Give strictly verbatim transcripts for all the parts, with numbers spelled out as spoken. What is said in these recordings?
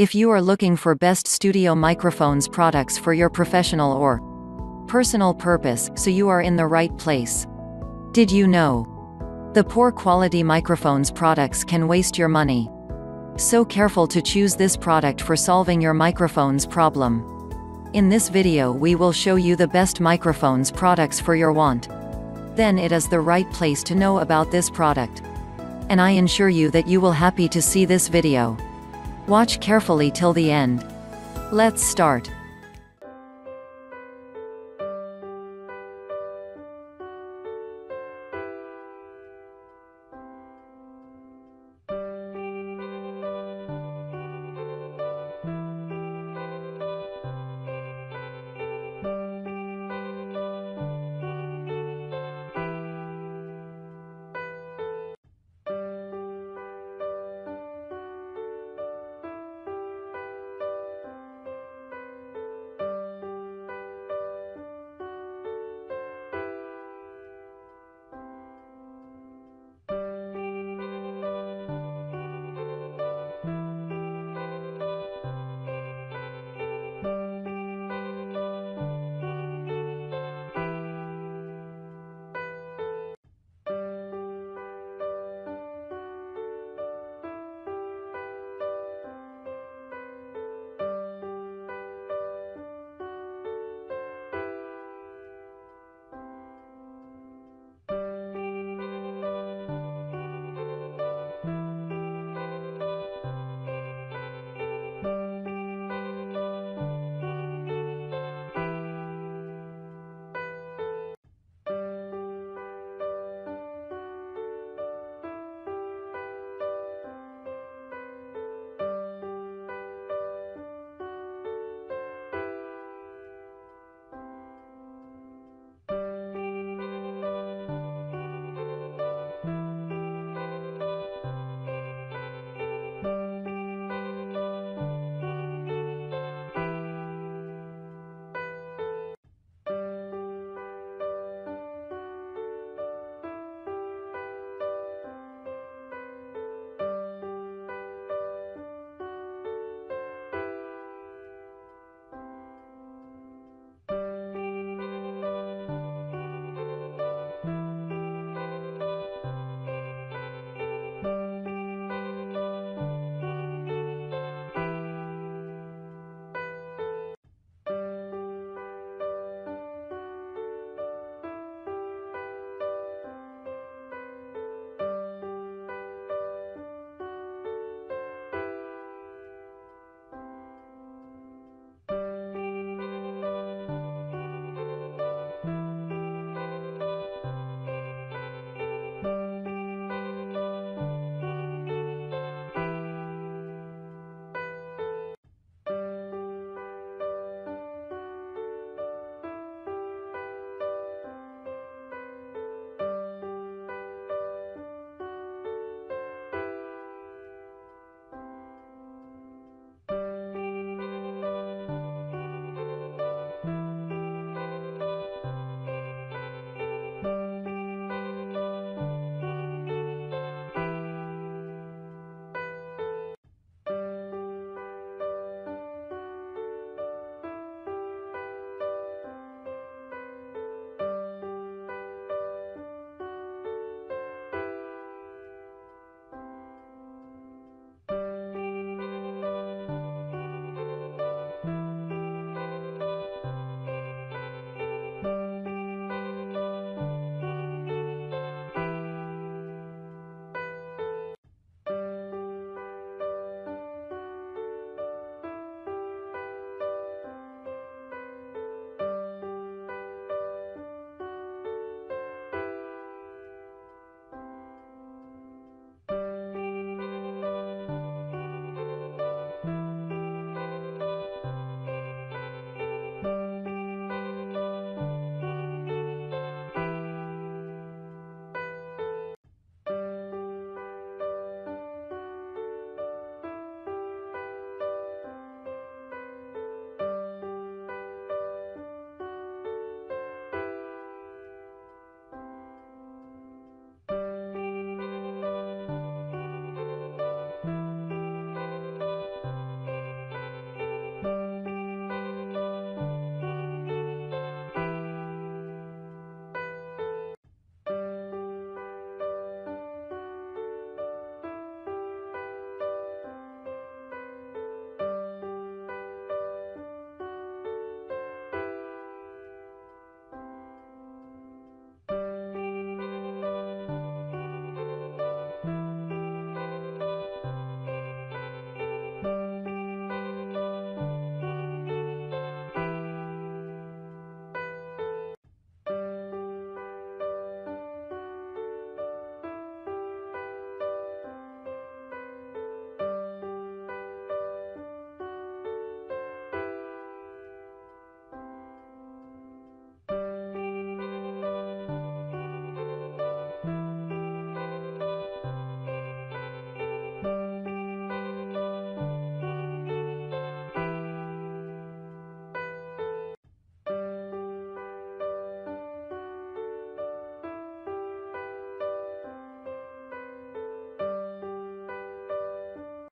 If you are looking for best studio microphones products for your professional or personal purpose, so you are in the right place. Did you know? The poor quality microphones products can waste your money. So careful to choose this product for solving your microphone's problem. In this video we will show you the best microphones products for your want. Then it is the right place to know about this product. And I ensure you that you will happy to see this video. Watch carefully till the end. Let's start.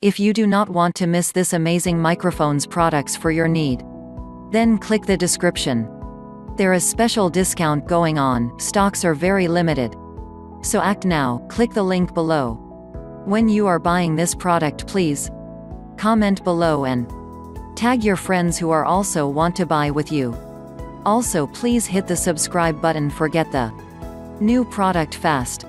If you do not want to miss this amazing microphone's products for your need, then click the description. There is special discount going on, stocks are very limited. So act now, click the link below. When you are buying this product, please comment below and tag your friends who are also want to buy with you. Also please hit the subscribe button for get the new product fast.